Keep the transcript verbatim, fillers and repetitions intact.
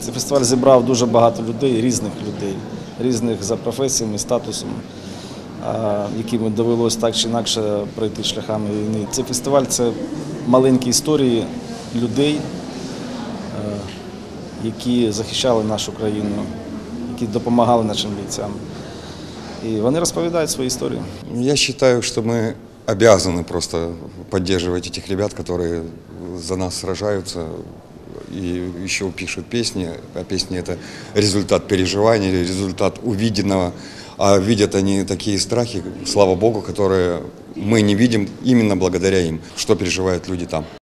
Цей фестиваль зібрав дуже багато людей, різних людей, різних за професіями, статусами, яким довелось так чи інакше пройти шляхами війни. Цей фестиваль – це маленькі історії людей, які захищали нашу країну, які допомагали нашим бійцям. І вони розповідають свої історії. Я вважаю, що ми обязаны просто поддерживать этих ребят, которые за нас сражаются и еще пишут песни. А песни — это результат переживаний, результат увиденного. А видят они такие страхи, слава Богу, которые мы не видим именно благодаря им, что переживают люди там.